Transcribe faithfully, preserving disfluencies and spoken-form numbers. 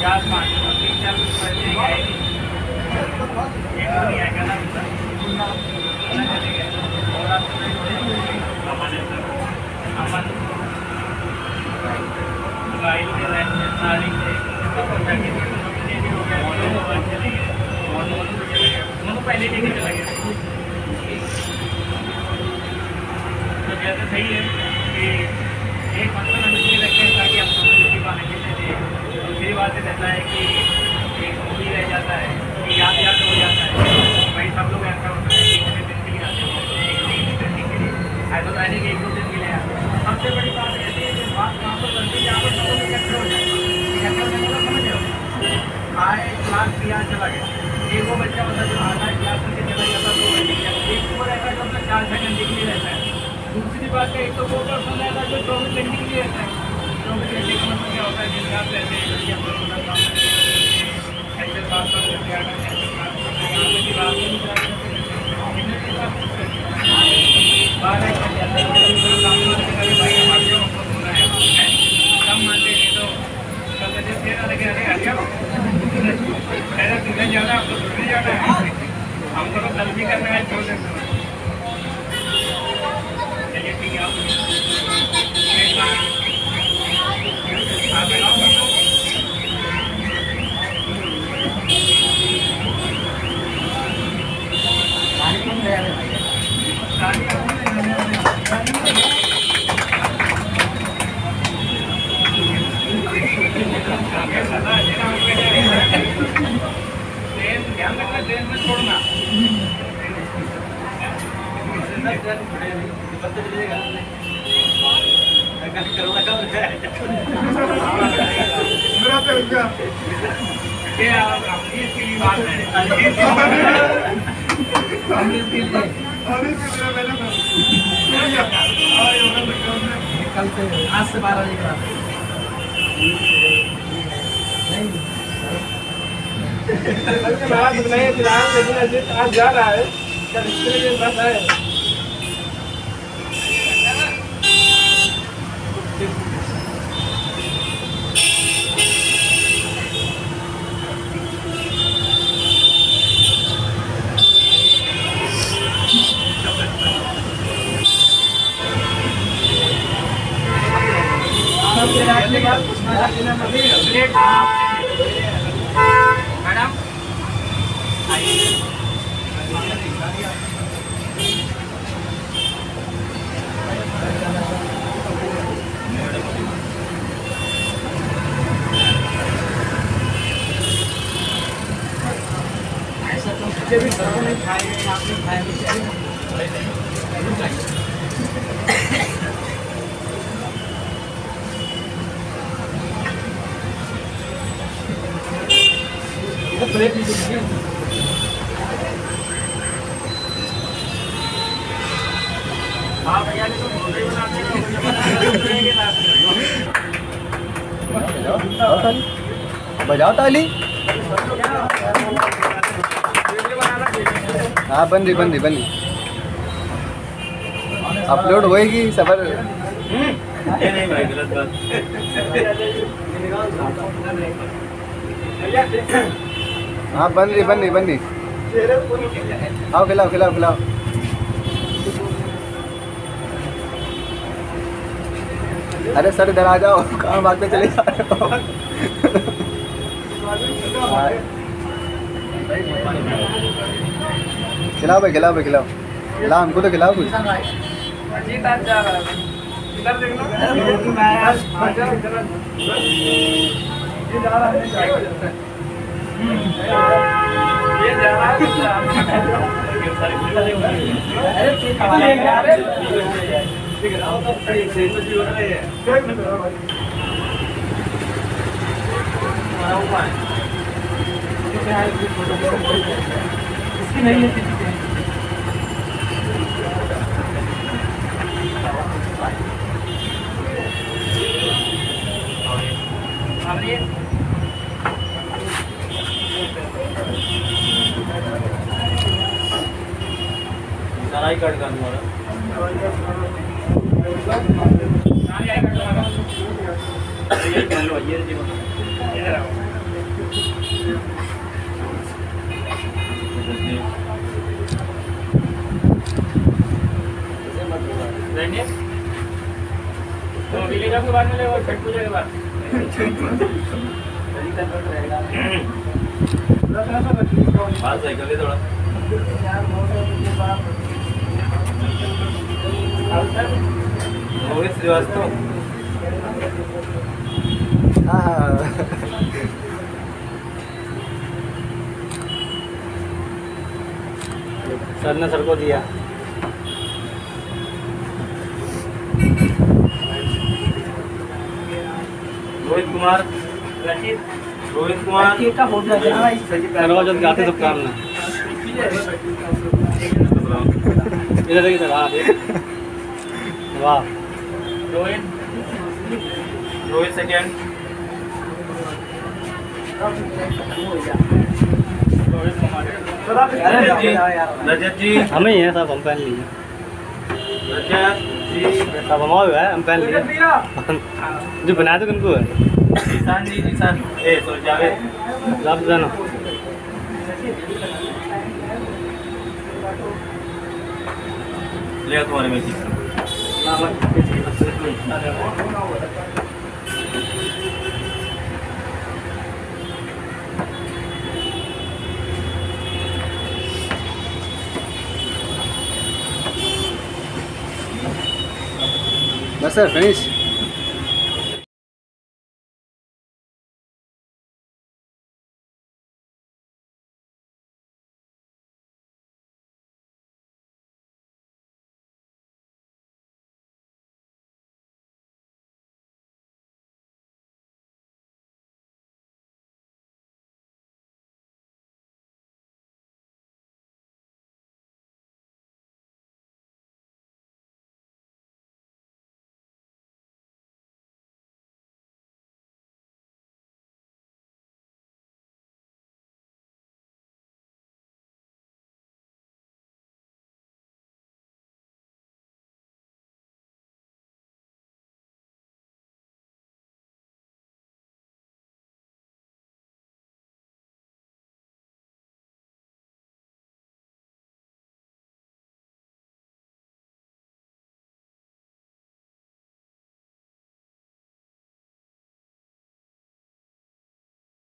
याद पानी पहले लेके चला गया तो जैसे सही है कि एक मतलब हम इसलिए रखते हैं ताकि हम दूसरी बातें खेलने दें। दूसरी बात से रहता है कि एक मूवी रह जाता है कि याद याद हो जाता है। भाई सब लोग ऐसा होता है कि एक दिन के लिए आते हैं, एक दिन ट्रेनिंग के लिए आए तो पहले कि एक दो दिन के लिए आते हैं। सबसे बड़ी बात रहती है कि बात कहाँ पर करती है जहाँ पर सब लोग इकट्ठे हो जाए, इकट्ठे होने का समझ जाओ। आए क्लास किया चला गया, एक वो बच्चा होता है जो आता है क्लास करके चला जाता है, दो घंटे क्या एक वो रहता है जो अपना चार छः घंटे के लिए रहता है। दूसरी बात है एक तो वो पर्सन रहता है जो चौबीस घंटे के लिए रहता है। चौबीस घंटे का मतलब क्या होता है जिनके आप रहते हैं बच्चे हम लोग काम करते हैं, ऐसे बात करते हैं, क्या करते हैं बात नहीं करते बाहर है क्या जाता है काम करते कभी भाई हमारे जो होना है कम मानते नहीं तो कल जैसे फिर अलग अलग हरिया ऐसा तुझे जाना आपको दूसरी जाना है हमको तो गलती करना है छोड़ देना है। चलिए ठीक है, आज से बारह बजे का नहीं फिलहाल, लेकिन अजीत आज जा रहा है क्या इसके लिए बस है मैडम ऐसा तो मुझे भी घरों में खाए आपने खाया भी चाहिए। तो एक मिनट रुकिए, हां भैया ने तो बोलते बना दिया। बजाओ ताली, हां बन रही बन रही बन रही अपलोड होएगी सबर। नहीं नहीं भाई गलत बात। हाँ बन रही बन रही बन रही, आओ खिलाओ खिलाओ खिलाओ। अरे सर इधर आ जाओ, कहाँ भागते चले जा रहे हो। खिलाओ भाई खिलाओ भाई खिलाओ खिलाओ हमको तो खिलाओ कुछ। ये जा सराय कट कर दूंगा ना, ये कर लो ये देखो इधर आओ। के बाद में ले और छठ पूजा के बाद बात साइकिल ले थोड़ा श्रीवास्तव। हाँ हाँ सर ने सर को दिया रोहित कुमार रोहित कुमार गाते सब काम ना इधर देखिए सर। हाँ वाह रोहित रोहित सेकेंड रोहित कुमार रजत जी हमें ही है सब हम पहन लिए रजत जी सब हम हुआ है हम पहन लिए जो बना दो किनको है निशान जी निशान ए सॉरी जावे लाभ जानो ले तुम्हारे में जी That's it, finish.